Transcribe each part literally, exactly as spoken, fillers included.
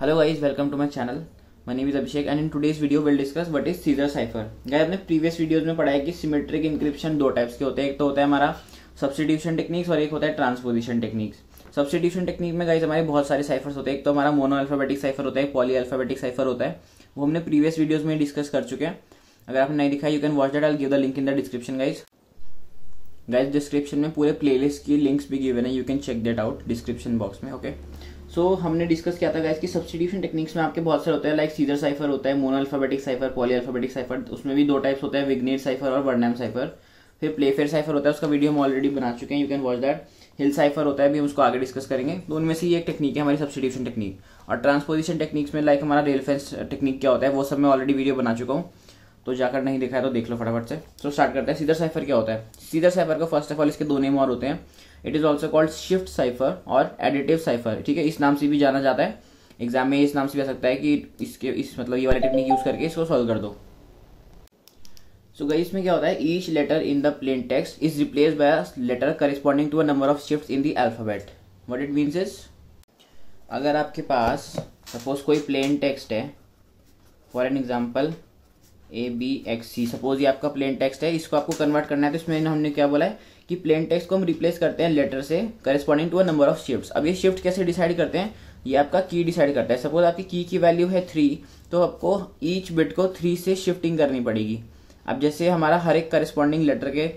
Hello guys, welcome to my channel. My name is Abhishek and in today's video will discuss what is Caesar cipher. Guys, अपने previous videos में पढ़ा है कि symmetric encryption दो types के होते हैं। एक तो होता है हमारा सब्स्टिट्यूशन टेक्निक्स और एक होता है ट्रांसपोजिशन टेक्निक्स। सब्स्टिट्यूशन टेक्निक में गाइस हमारे बहुत सारे साइफर्स होते हैं। एक तो हमारा मोनोअल्फाबेटिक साइफर होता है, पॉलीअल्फाबेटिक साइफर होता है, वो हमने प्रीवियस वीडियोज में डिस्कस कर चुके हैं। अगर आपने नहीं दिखा, you can watch that, I will give the link in the description. Guys guys description में पूरे प्लेलिस्ट की लिंक्स भी गिवन है, you can check that out description box में। ओके, सो so, हमने डिस्कस किया था गाइस कि सब्स्टिट्यूशन टेक्निक्स में आपके बहुत सारे होते हैं। लाइक सीजर साइफर होता है, मोनोअल्फाबेटिक साइफर, पॉलीअल्फाबेटिक साइफर, उसमें भी दो टाइप्स होते हैं, विग्नर साइफर और वर्नाम साइफर। फिर प्लेफेयर साइफर होता है, उसका वीडियो हम ऑलरेडी बना चुके हैं, you can watch that. Hill cipher होता है, भी हम उसको आगे डिस्कस करेंगे। तो उनमें से ये एक टेक्निक है हमारी सब्स्टिट्यूशन टेक्निक। और ट्रांसपोजिशन टेक्निक्स में लाइक हमारा रेलफेंस टेक्निक क्या होता है, वो सब मैं ऑलरेडी वीडियो बना चुका हूँ, तो जाकर नहीं देखा है तो देख लो फटाफट से। तो स्टार्ट करते हैं। सीजर साइफर क्या होता है? सीजर साइफर का फर्स्ट ऑफ ऑल इसके दो नेम और होते हैं, it is also called shift cipher और एडिटिव साइफर। ठीक है, इस नाम से भी जाना जाता है, एग्जाम में इस नाम से भी आ सकता है कि इसके इस मतलब ये वाली टेक्निक यूज करके इसको सॉल्व कर दो। सो गाइस, इसमें क्या होता है, each letter in the plain text is replace by a letter corresponding to a number of shift in the alphabet. What it means is, अगर आपके पास सपोज कोई प्लेन टेक्स्ट है, for an example A B X C, suppose ये आपका plain text है, इसको आपको कन्वर्ट करना है। तो इसमें हमने क्या बोला है कि प्लेन टेक्स्ट को हम रिप्लेस करते हैं लेटर से corresponding to a number of shifts. अब ये शिफ्ट कैसे डिसाइड करते हैं, ये आपका की डिसाइड करता है। सपोज आपकी की की वैल्यू है थ्री, तो आपको ईच बिट को थ्री से शिफ्टिंग करनी पड़ेगी। अब जैसे हमारा हर एक करेस्पॉन्डिंग लेटर के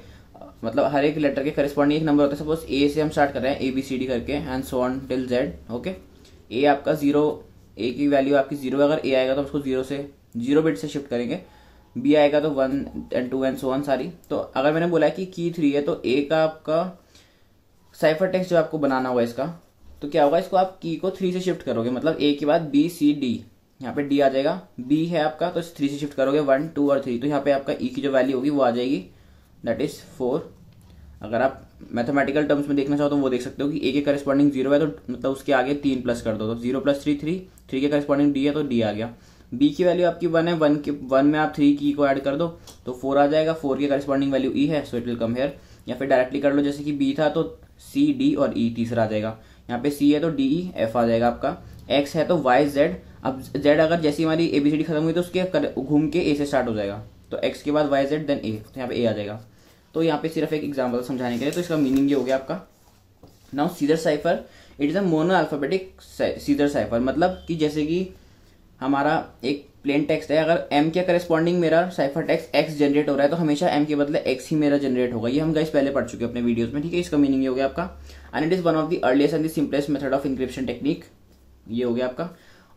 मतलब हर एक लेटर के करेस्पॉन्डिंग एक नंबर होता है। सपोज ए से हम स्टार्ट कर रहे हैं, ए बी सी डी करके and so on till Z. Okay, A आपका जीरो, ए की वैल्यू आपकी जीरो, अगर ए आएगा तो उसको जीरो से जीरो बिट से शिफ्ट करेंगे। बी आएगा तो one and two and so on sorry. तो अगर मैंने बोला है कि की थ्री है, तो ए का आपका साइफर टेक्स्ट जो आपको बनाना होगा इसका, तो क्या होगा, इसको आप की को थ्री से शिफ्ट करोगे, मतलब ए के बाद बी सी डी, यहाँ पे डी आ जाएगा, बी है आपका तो थ्री से शिफ्ट करोगे, वन टू और थ्री, तो यहाँ पे आपका ई की जो वैल्यू होगी वो आ जाएगी, दैट इज फोर। अगर आप मैथमेटिकल टर्म्स में देखना चाहो तो वो देख सकते हो कि ए के करेस्पॉन्डिंग जीरो है, तो मतलब उसके आगे तीन प्लस कर दो, तो zero plus three three, three के करेस्पॉन्डिंग डी है तो डी आ गया। बी की वैल्यू आपकी वन है, वन के वन में आप थ्री की को ऐड कर दो तो फोर आ जाएगा, फोर के करेस्पॉन्डिंग वैल्यू ई है, so it will come here. या फिर डायरेक्टली कर लो, जैसे कि बी था तो सी डी और ई तीसरा आ जाएगा, यहाँ पे सी है तो डी ई एफ आ जाएगा आपका, एक्स है तो वाई जेड। अब जेड अगर जैसी हमारी ए बी सी डी खत्म हुई तो उसके घूम के ए से स्टार्ट हो जाएगा, तो एक्स के बाद वाई जेड देन ए, तो यहाँ पे ए आ जाएगा। तो यहाँ पे सिर्फ एक एग्जाम्पल समझाने के लिए, तो इसका मीनिंग ये हो गया आपका। Now Caesar cipher it is a mono alphabetic Caesar cipher, मतलब कि जैसे कि हमारा एक प्लेन टेक्स्ट है, अगर एम के करेस्पॉन्डिंग मेरा साइफर टेक्स्ट एक्स जनरेट हो रहा है तो हमेशा एम के बदले एक्स ही मेरा जनरेट होगा। ये हम गाइस पहले पढ़ चुके हैं अपने वीडियोस में। ठीक है, इसका मीनिंग ये हो गया आपका। And it is one of the earliest and the simplest method of encryption technique, ये हो गया आपका।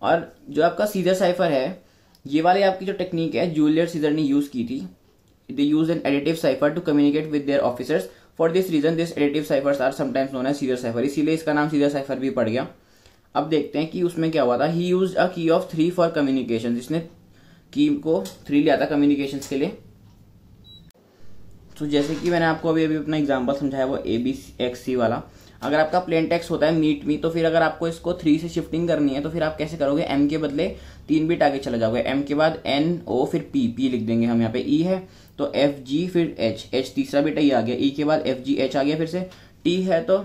और जो आपका सीजर साइफर है, ये वाली आपकी जो टेक्निक है जूलियस सीजर ने यूज की थी। They use an additive cipher to communicate with their officers, for this reason this additive ciphers are sometimes known as Caesar cipher, इसीलिए इसका नाम सीजर साइफर भी पड़ गया। अब देखते हैं कि उसमें क्या हुआ था। ही यूज अ की ऑफ थ्री फॉर कम्युनिकेशन, जिसने की को थ्री लिया था कम्युनिकेशन के लिए। तो so, जैसे कि मैंने आपको अभी अभी अपना एग्जांपल समझाया, वो ए बी एक्स सी वाला, अगर आपका प्लेन टेक्स्ट होता है मीट मी, तो फिर अगर आपको इसको थ्री से शिफ्टिंग करनी है तो फिर आप कैसे करोगे, एम के बदले तीन बिट आगे चला जाओगे, एम के बाद एन ओ फिर पी, पी लिख देंगे हम यहाँ पे, ई है तो एफ जी फिर एच, एच तीसरा बिट ई आ गया, ई के बाद एफ जी एच आ गया, फिर से टी है तो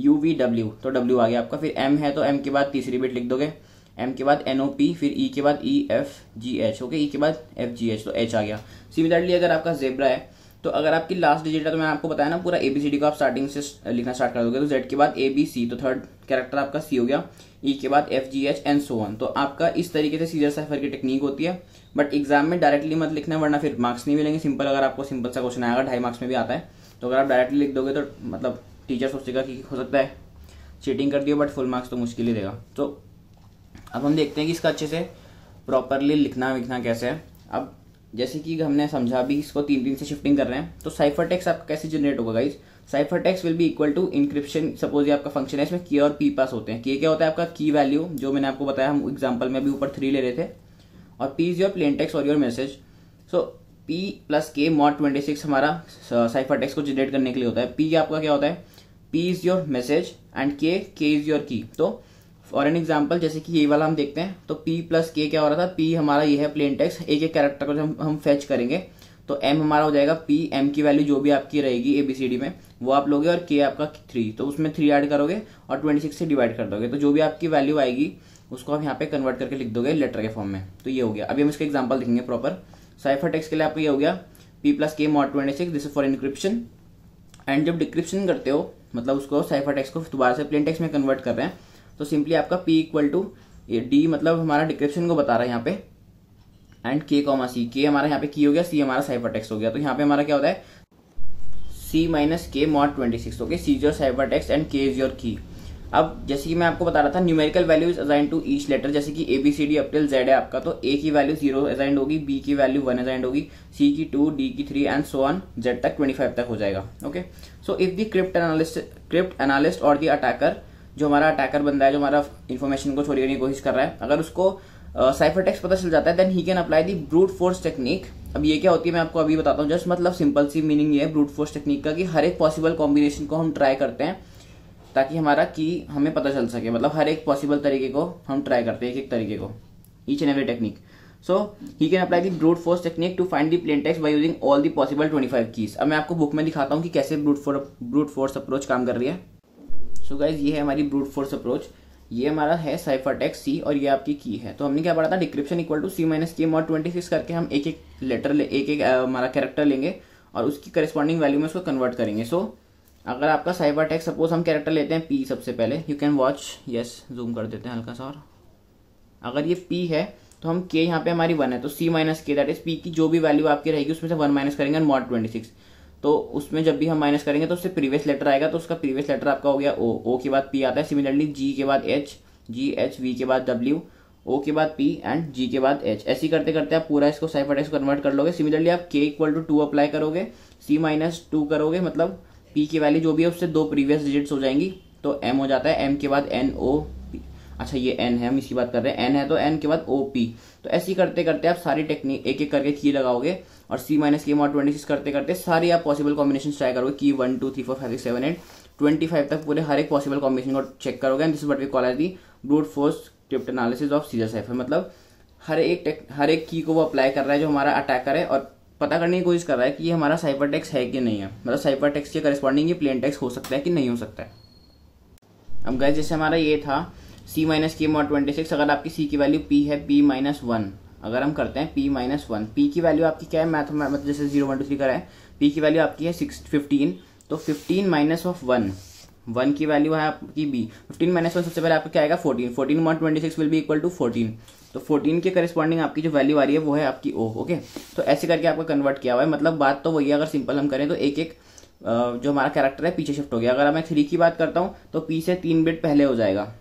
यू वी डब्ल्यू, तो डब्ल्यू आ गया आपका, फिर एम है तो एम के बाद तीसरी बिट लिख दोगे, एम के बाद एन ओ पी, फिर ई के बाद E F G H, okay, E के बाद एफ जी एच तो एच आ गया। सिमिलरली अगर आपका जेब्रा है, तो अगर आपकी लास्ट डिजिट है, तो मैंने आपको बताया ना पूरा ए बी सी डी को आप स्टार्टिंग से लिखना स्टार्ट कर दोगे, तो जेड के बाद ए बी सी, तो थर्ड कैरेक्टर आपका सी हो गया, ई के बाद F G H and so on. तो आपका इस तरीके से सीजर साइफर की टेक्निक होती है। बट एग्जाम में डायरेक्टली मत लिखना, वरना फिर मार्क्स नहीं मिलेंगे। सिंपल अगर आपको सिंपल सा क्वेश्चन आएगा, ढाई मार्क्स में भी आता है, तो अगर आप डायरेक्टली लिख दोगे तो मतलब टीचर सोचेगा कि हो सकता है चीटिंग कर दिया, बट फुल मार्क्स तो मुश्किल ही देगा। तो अब हम देखते हैं कि इसका अच्छे से प्रॉपरली लिखना लिखना कैसे है। अब जैसे कि हमने समझा भी, इसको तीन तीन से शिफ्टिंग कर रहे हैं, तो साइफर टेक्स्ट आपका कैसे जनरेट होगा guys, cipher text will be equal to encryption. Suppose ये आपका फंक्शन है, इसमें के और पी पास होते हैं। के क्या होता है आपका की वैल्यू, जो मैंने आपको बताया हम एग्जाम्पल में भी ऊपर थ्री ले रहे थे, और P is your plain text और your message. So P plus K mod twenty six हमारा साइफर टेक्स्ट को जनरेट करने के लिए होता है। पी आपका क्या होता है, P is your message and K, K is your key. तो फॉर एन एग्जाम्पल जैसे कि ये वाला हम देखते हैं, तो P प्लस K क्या हो रहा था, P हमारा ये है प्लेन टेक्स्ट, एक एक कैरेक्टर को हम हम फेच करेंगे तो m हमारा हो जाएगा p, m की वैल्यू जो भी आपकी रहेगी ए बी सी डी में वो आप लोगे, और k आपका थ्री, तो उसमें थ्री ऐड करोगे और छब्बीस से डिवाइड कर दोगे, तो जो भी आपकी वैल्यू आएगी उसको आप यहाँ पे कन्वर्ट करके लिख दोगे लेटर के फॉर्म में। तो ये हो गया। अभी हम इसका एग्जाम्पल देखेंगे प्रॉपर। साइफर टेक्स्ट के लिए आपको ये हो गया p plus K mod twenty six, this is for encryption. And जब डिक्रिप्शन करते हो, मतलब उसको साइफर टेक्स्ट को दोबारा से प्लेन टेक्स्ट में कन्वर्ट कर रहे हैं, तो सिंपली आपका p इक्वल टू डी, मतलब हमारा डिक्रिप्शन को बता रहा है यहाँ पे, and k comma C, k हमारा यहाँ पे की हो गया, c हमारा साइफर टेक्स्ट हो गया। तो यहाँ पे हमारा क्या होता है c minus K mod twenty six. Okay, Caesar cipher text and k is your key. अब जैसे कि मैं आपको बता रहा था, numerical value is assign to each letter, जैसे कि A B C D up till Z है आपका, तो ए की वैल्यू जीरो असाइन होगी, बी की वैल्यू वन असाइन होगी, सी की टू, डी की three and so on Z तक ट्वेंटी फाइव तक हो जाएगा। Okay, so if the cryptanalyst cryptanalyst और दी अटैकर, जो हमारा अटैकर बंदा है जो हमारा इन्फॉर्मेशन को चोरी करने की कोशिश कर रहा है, अगर उसको साइफर टेक्स्ट पता चल जाता है, then he can apply the brute force technique. अब ये क्या होती है मैं आपको अभी बताता हूँ, जस्ट मतलब सिंपल सी मीनिंग ये है ब्रूट फोर्स टेक्निक का, कि हर एक पॉसिबल कॉम्बिनेशन को हम ट्राई करते हैं ताकि हमारा की हमें पता चल सके, मतलब हर एक पॉसिबल तरीके को हम ट्राई करते हैं, एक एक तरीके को, each and every technique. So he can apply the brute force technique to find the plain text by using all the possible twenty five keys. अब मैं आपको बुक में दिखाता हूँ कि कैसे brute force brute force approach काम कर रही है। सो so गाइज, ये है हमारी ब्रूट फोर्स अप्रोच, ये हमारा है साइफर टेक्स्ट सी और ये आपकी की है। तो हमने क्या पढ़ा था, decryption equal to C minus K mod twenty six करके हम एक एक लेटर ले एक एक हमारा कैरेक्टर लेंगे और उसकी करस्पॉन्डिंग वैल्यू में उसको कन्वर्ट करेंगे। सो so, अगर आपका साइफर टेक्स्ट, सपोज हम कैरेक्टर लेते हैं पी सबसे पहले, you can watch, yes zoom कर देते हैं हल्का सा, और अगर ये पी है तो हम के यहाँ पे हमारी वन है, तो C minus K that is P की जो भी वैल्यू आपकी रहेगी उसमें से वन माइनस करेंगे मॉड ट्वेंटी सिक्स, तो उसमें जब भी हम माइनस करेंगे तो उससे प्रीवियस लेटर आएगा, तो उसका प्रीवियस लेटर आपका हो गया ओ, ओ के बाद पी आता है। सिमिलरली जी के बाद एच, जी एच, वी के बाद डब्ल्यू, ओ के बाद पी एंड जी के बाद एच। ऐसे करते करते आप पूरा इसको साइफर टेक्स्ट कन्वर्ट कर लोगे। सिमिलरली आप के इक्वल टू टू अप्लाई करोगे, सी माइनस टू करोगे, मतलब पी की वैल्यू जो भी है उससे दो प्रीवियस डिजिट्स हो जाएंगी, तो एम हो जाता है, एम के बाद एन ओ पी, अच्छा ये एन है, हम इसकी बात कर रहे हैं, एन है तो एन के बाद ओ पी। तो ऐसे करते करते आप सारी टेक्निक एक एक करके की लगाओगे और C minus K mod twenty six करते करते सारी आप पॉसिबल कॉम्बिनेशन ट्राई करोगे, की one two three four five six seven eight twenty five तक पूरे हर एक पॉसिबल कॉम्बिनेशन को चेक करोगे। And this is what we call as the brute force cryptanalysis of Caesar cipher, मतलब हर एक टेक हर एक की को वो अप्लाई कर रहा है जो हमारा अटैकर है, और पता करने की कोशिश कर रहा है कि ये हमारा साइफर टेक्स्ट है कि नहीं है, मतलब साइफर टेक्स्ट के करस्पॉन्डिंग ये प्लेन टेक्स्ट हो सकता है कि नहीं हो सकता है। अब गाइस, जैसे हमारा ये था C minus K mod twenty six, अगर आपकी सी की वैल्यू पी है, पी माइनस वन, अगर हम करते हैं p माइनस वन, p की वैल्यू आपकी क्या है, मैथ में मतलब जैसे जीरो वन टू थ्री करा है, p की वैल्यू आपकी है सिक्स फिफ्टीन, तो fifteen minus of one, one की वैल्यू है आपकी b, फिफ्टीन माइनस वन सबसे पहले आपको क्या आएगा fourteen, fourteen mod twenty six will be equal to fourteen, तो फोर्टीन के करेस्पॉन्डिंग आपकी जो वैल्यू आ रही है वो है आपकी o। ओके, तो ऐसे करके आपका कन्वर्ट किया हुआ है, मतलब बात तो वही है, अगर सिंपल हम करें तो एक एक जो हमारा कैरेक्टर है पीछे शिफ्ट हो गया। अगर मैं थ्री की बात करता हूँ तो p से तीन बिट पहले हो जाएगा,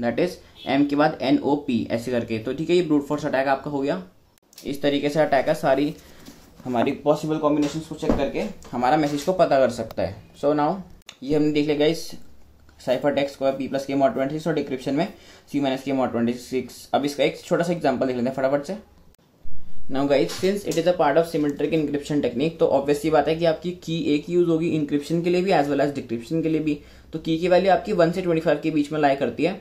दैट इज m के बाद एन ओ पी, ऐसे करके। तो ठीक है, ये ब्रूट फोर्स अटैक आपका हो गया। इस तरीके से अटैकर सारी हमारी पॉसिबल कॉम्बिनेशंस को चेक करके हमारा मैसेज को पता कर सकता है। सो so नाउ ये हमने देख लिया गाइस साइफर टेक्स्ट को p plus K mod twenty six और डिक्रिप्शन में c minus K mod twenty six. अब इसका एक छोटा सा एग्जाम्पल देख लेते हैं फटाफट से। Now guys, since it is a part of symmetric encryption technique, तो ऑब्वियसली बात है कि आपकी की एक यूज होगी इनक्रिप्शन के लिए भी एज वेल एज डिक्रिप्शन के लिए भी। तो की की वैल्यू आपकी वन से ट्वेंटी फाइव के बीच में लाई करती है।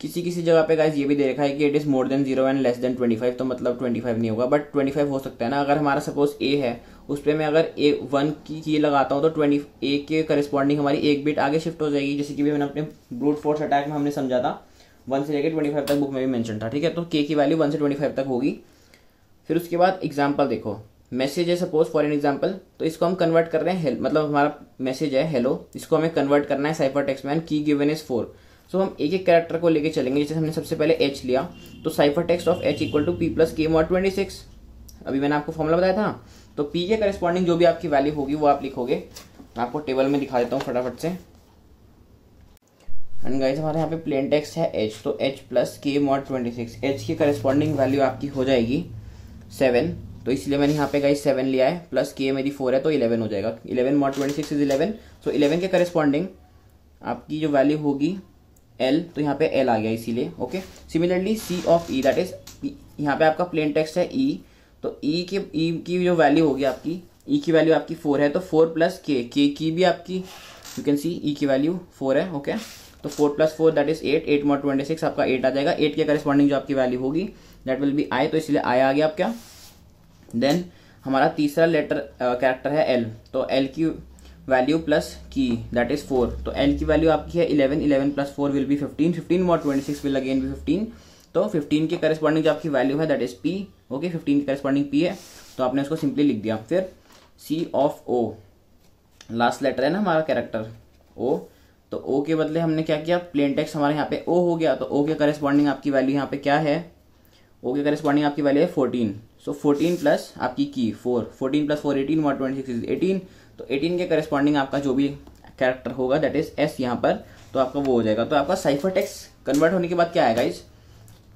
किसी किसी जगह पे गाइस ये भी दे रखा है कि it is more than zero and less than twenty five, तो मतलब ट्वेंटी फाइव नहीं होगा बट ट्वेंटी फाइव हो सकता है ना। अगर हमारा सपोज ए है, उस पर मैं अगर ए वन की की लगाता हूँ तो ट्वेंटी ए के करस्पॉन्डिंग हमारी एक बिट आगे शिफ्ट हो जाएगी, जैसे कि भी मैंने अपने ब्रूट फोर्स अटैक में हमने समझा था, वन से लेकर ट्वेंटी फाइव तक बुक में भी मैंशन था। ठीक है, तो के की वैल्यू वन से ट्वेंटी फाइव तक होगी। फिर उसके बाद एग्जाम्पल देखो, मैसेज है सपोज फॉर एन एग्जाम्पल, तो इसको हम कन्वर्ट कर रहे हैं, मतलब हमारा मैसेज है हेलो, इसको हमें कन्वर्ट करना है साइफर टेक्स्ट में। की गिवन इज फोर, तो so, हम एक एक कैरेक्टर को लेके चलेंगे। जैसे हमने सबसे पहले h लिया, तो cipher text of h equal to P plus K mod twenty six, अभी मैंने आपको फॉर्मूला बताया था। तो p के करस्पॉन्डिंग जो भी आपकी वैल्यू होगी वो आप लिखोगे। मैं आपको टेबल में दिखा देता हूँ फटाफट से। एंड गाइस, हमारे यहाँ पे प्लेन टेक्स्ट है h, तो h plus K mod twenty six, h की करस्पॉन्डिंग वैल्यू आपकी हो जाएगी सेवन, तो इसलिए मैंने यहाँ पे गाइस सेवन लिया है, प्लस के मेरी फोर है तो इलेवन हो जाएगा, eleven mod twenty six is eleven. So eleven के करस्पॉन्डिंग आपकी जो वैल्यू होगी L, तो यहाँ पे L आ गया इसीलिए। Okay, similarly C of E, that is यहाँ पे आपका प्लेन टेक्स्ट है E, तो E के E की जो वैल्यू होगी आपकी, E की वैल्यू आपकी फोर है, तो फोर प्लस K, K की भी आपकी यू कैन सी E की वैल्यू फोर है। ओके, तो four plus four that is eight, eight mod twenty six आपका एट आ जाएगा। एट के करस्पॉन्डिंग जो आपकी वैल्यू होगी दैट विल बी I, तो इसलिए I आ गया आपका। देन हमारा तीसरा लेटर कैरेक्टर है एल, तो एल की value plus key that is four, तो एल की वैल्यू आपकी है eleven, eleven plus four will be fifteen, fifteen mod twenty six will again be fifteen, तो फिफ्टीन के करस्पॉन्डिंग जो आपकी वैल्यू है that is P, okay fifteen के करस्पॉन्डिंग पी है, तो आपने उसको सिंपली लिख दिया। फिर C of O, last letter है ना हमारा कैरेक्टर ओ, तो ओ के बदले हमने क्या किया, प्लेन टेक्स्ट हमारे यहाँ पे ओ हो गया, तो ओ के करस्पॉन्डिंग आपकी वैल्यू यहाँ पे क्या है, ओ के करस्पॉन्डिंग आपकी वैल्यू है फोर्टीन, सो फोर्टीन प्लस आपकी key four, fourteen plus four eighteen और ट्वेंटी सिक्स इज एटीन, तो एटीन के करस्पॉन्डिंग आपका जो भी कैरेक्टर होगा दैट इज एस यहाँ पर, तो आपका वो हो जाएगा। तो आपका साइफर टेक्स्ट कन्वर्ट होने के बाद क्या आएगा, इस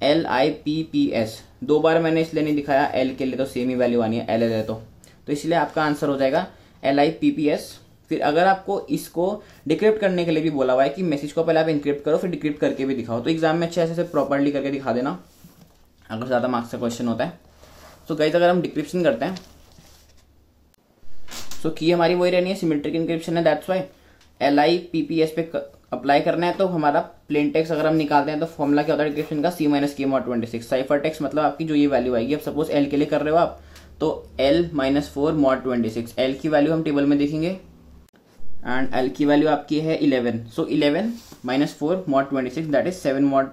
L I P P S, दो बार मैंने इसलिए नहीं दिखाया, एल के लिए तो सेम ही वैल्यू आनी है, एल एल है तो, तो इसलिए आपका आंसर हो जाएगा L I P P S. फिर अगर आपको इसको डिक्रिप्ट करने के लिए भी बोला हुआ है कि मैसेज को पहले आप इंक्रिप्ट करो फिर डिक्रिप्ट करके भी दिखाओ, तो एग्जाम में अच्छे ऐसे प्रॉपरली करके दिखा देना अगर ज़्यादा मार्क्स का क्वेश्चन होता है। सो गाइस अगर हम डिक्रिप्शन करते हैं, सो की हमारी वही रहनी है, सिमेट्रिक इंक्रिप्शन है, that's why L I P P S पे अप्लाई करना है। तो हमारा प्लेन टेक्स्ट अगर हम निकालते हैं तो फॉर्मुला क्या होता है डिक्रिप्शन का, C minus K mod twenty six, cipher text मतलब आपकी जो ये वैल्यू आएगी, अब सपोज एल के लिए कर रहे हो आप, तो L minus four mod twenty six, L की वैल्यू हम टेबल में देखेंगे एंड एल की वैल्यू आपकी है eleven, so eleven minus four mod twenty six that is seven mod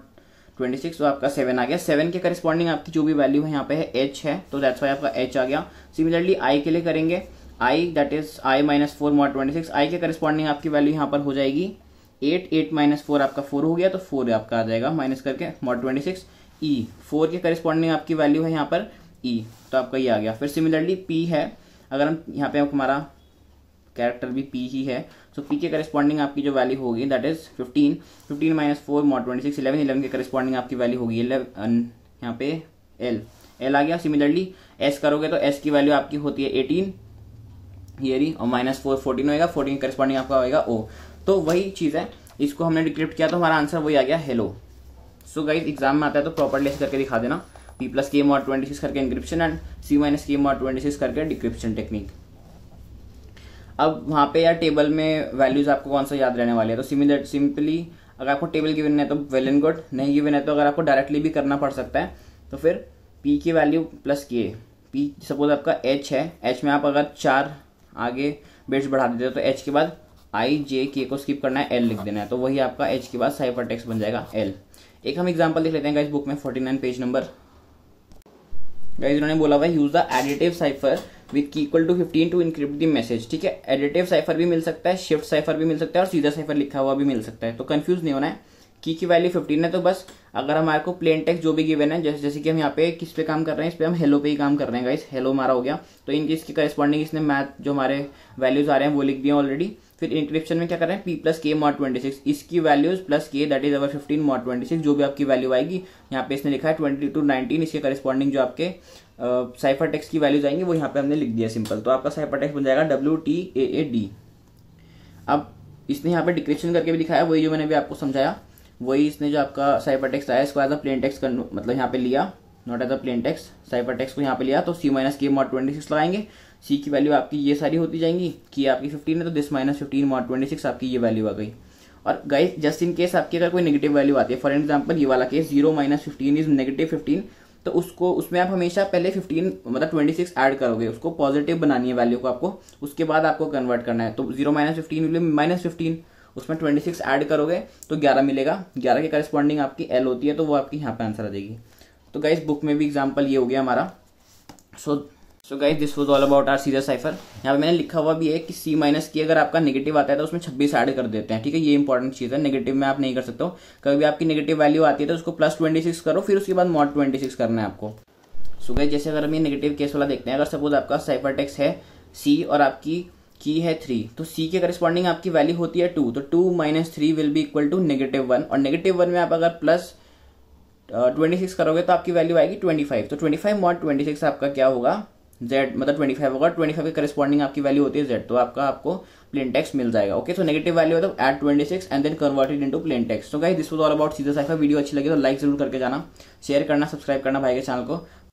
twenty six, तो आपका सेवन आ गया। सेवन के करस्पॉन्डिंग आपकी जो भी वैल्यू है यहाँ पे है एच है, तो दैट्स वाई आपका एच आ गया। सिमिलरली आई के लिए करेंगे, I that is I minus four mod twenty six, I के करस्पॉन्डिंग आपकी वैल्यू यहाँ पर हो जाएगी एट, एट माइनस फोर आपका फोर हो गया, तो फोर आपका आ जाएगा माइनस करके mod twenty six. E four के करस्पॉन्डिंग आपकी वैल्यू है यहाँ पर ई, तो आपका ये आ गया। फिर सिमिलरली पी है, अगर हम यहाँ पे हमारा कैरेक्टर भी पी ही है, सो so, पी के करस्पॉन्डिंग आपकी जो वैल्यू होगी that is fifteen, fifteen minus four mod twenty six eleven, eleven के करस्पॉन्डिंग आपकी वैल्यू होगी यहाँ पे एल, एल आ गया। सिमिलरली एस करोगे तो एस की वैल्यू आपकी होती है एटीन ये, और माइनस फोर फोर्टीन होएगा, फोर्टीन के करस्पॉन्डिंग आपका होएगा ओ, तो वही चीज़ है, इसको हमने डिक्रिप्ट किया तो हमारा आंसर वही आ गया हेलो। सो गाइज एग्जाम में आता है तो प्रॉपरली ऐसे करके दिखा देना, P plus K mod twenty six करके encryption and C minus K mod twenty six करके डिक्रिप्शन टेक्निक। अब वहाँ पे यार टेबल में वैल्यूज आपको कौन सा याद रहने वाले है, तो सिमिलर सिंपली अगर आपको टेबल गिवन है तो वेल एंड गुड, नहीं गिवन है तो अगर आपको डायरेक्टली भी करना पड़ सकता है, तो फिर पी की value plus K, P suppose आपका एच है, एच में आप अगर चार आगे बेट्स बढ़ा देते हो तो एच के बाद आई जे के को स्किप करना है, एल लिख देना है, तो वही आपका एच के बाद साइफर टेक्स्ट बन जाएगा एल। एक हम एग्जाम्पल देख लेते हैं गाइस बुक में forty nine page number, guys उन्होंने बोला हुआ use the additive cipher with key equal to fifteen to encrypt the message, ठीक है एडिटिव साइफर भी मिल सकता है, शिफ्ट साइफर भी मिल सकता है और सीजर साइफर लिखा हुआ भी मिल सकता है, तो कंफ्यूज नहीं होना है। की की वैल्यू फिफ्टीन है, तो बस अगर हमारे को प्लेन टेक्स्ट जो भी गिवन है, जैसे जैसे कि हम यहाँ पे किस पे काम कर रहे हैं, इस पे हम हेलो पे ही काम कर रहे हैं गाइस, हेलो हमारा हो गया, तो इनकी इसकी करस्पॉन्डिंग इसने मैथ जो हमारे वैल्यूज आ रहे हैं वो लिख दिए ऑलरेडी। फिर इंक्रिप्शन में क्या कर रहे हैं, P plus K mod twenty six, इसकी values plus K that is our fifteen mod twenty six, जो भी आपकी वैल्यू आएगी यहाँ पे इसने लिखा है ट्वेंटी टू नाइनटीन, इसके करस्पॉन्डिंग जो आपके साइफर टेक्स्ट की वैल्यूज आएंगी वो यहाँ पे हमने लिख दिया सिंपल, तो आपका साइफर टेक्स्ट बन जाएगा W T A A D. अब इसने यहाँ पे डिक्रिप्शन करके भी दिखाया, वही जो मैंने भी आपको समझाया, वही इसने जो आपका साइफर टेक्स्ट आया इसको एज अ प्लेन टेक्स्ट मतलब यहाँ पे लिया, not as a plain text, cipher text को यहाँ पे लिया, तो C minus K mod twenty six लगाएंगे, सी की वैल्यू आपकी ये सारी होती जाएंगी, कि आपकी फिफ्टीन है तो this minus fifteen mod twenty six आपकी ये वैल्यू आ गई। और गाइस जस्ट इन केस आपकी अगर कोई नेगेटिव वैल्यू आती है, फॉर एग्जाम्पल ये वाला case zero minus fifteen is negative fifteen, तो उसको उसमें आप हमेशा पहले फिफ्टीन मतलब ट्वेंटी सिक्स ऐड करोगे, उसको पॉजिटिव बनानी है वैल्यू को आपको, उसके बाद आपको कन्वर्ट करना है, तो zero minus fifteen minus fifteen, उसमें ट्वेंटी सिक्स ऐड करोगे तो ग्यारह मिलेगा, ग्यारह के करस्पॉन्डिंग आपकी एल होती है, तो वो आपकी यहाँ पे आंसर आ जाएगी। तो गाइस बुक में भी एग्जाम्पल ये हो गया हमारा। So so guys this was all about our Caesar cipher. यहाँ पे मैंने लिखा हुआ भी है कि सी माइनस की अगर आपका नेगेटिव आता है तो उसमें छब्बीस ऐड कर देते हैं, ठीक है ये इंपॉर्टेंट चीज़ है, नेगेटिव में आप नहीं कर सकते हो, कभी भी आपकी नेगेटिव वैल्यू आती है तो उसको प्लस ट्वेंटी सिक्स करो, फिर उसके बाद मॉड ट्वेंटी सिक्स करना है आपको। सो गाइस जैसे अगर हम ये नेगेटिव केस वाला देखते हैं, अगर सपोज आपका साइफर टेक्स्ट है सी और आपकी की है थ्री, तो सी के करस्पॉन्डिंग आपकी वैल्यू होती है टू, तो two minus three will be equal to negative one, और नेगेटिव वन में आप अगर प्लस ट्वेंटी सिक्स करोगे तो आपकी वैल्यू आएगी ट्वेंटी फाइव, तो twenty five mod twenty six आपका क्या होगा Z, मतलब ट्वेंटी फाइव होगा, ट्वेंटी फाइव के करस्पॉन्डिंग आपकी वैल्यू होती है Z, तो आपका आपको प्लेन टेक्स्ट मिल जाएगा। ओके सो नेगेटिव वैल्यू है तो add twenty six and then converted into plain text. So guys this was all about Caesar cipher. Video अच्छी लगी तो लाइक जरूर करके जाना, शेयर करना, सब्सक्राइब करना भाई के चैनल को।